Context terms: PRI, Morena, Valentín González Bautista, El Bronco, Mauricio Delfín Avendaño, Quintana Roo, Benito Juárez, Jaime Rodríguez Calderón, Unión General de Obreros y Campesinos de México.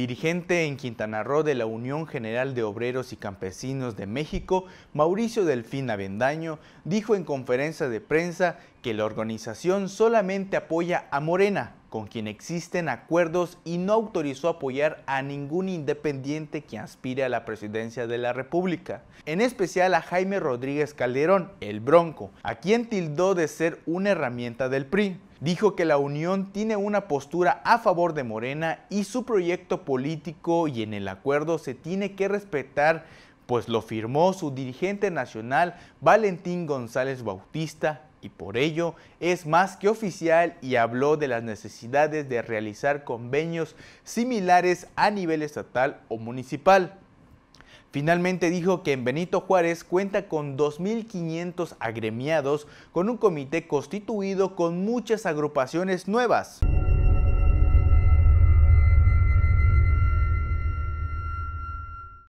dirigente en Quintana Roo de la Unión General de Obreros y Campesinos de México, Mauricio Delfín Avendaño, dijo en conferencia de prensa que la organización solamente apoya a Morena, con quien existen acuerdos, y no autorizó apoyar a ningún independiente que aspire a la presidencia de la República, en especial a Jaime Rodríguez Calderón, el Bronco, a quien tildó de ser una herramienta del PRI. Dijo que la Unión tiene una postura a favor de Morena y su proyecto político, y en el acuerdo se tiene que respetar, pues lo firmó su dirigente nacional Valentín González Bautista, y por ello es más que oficial, y habló de las necesidades de realizar convenios similares a nivel estatal o municipal. Finalmente dijo que en Benito Juárez cuenta con 2,500 agremiados, con un comité constituido con muchas agrupaciones nuevas.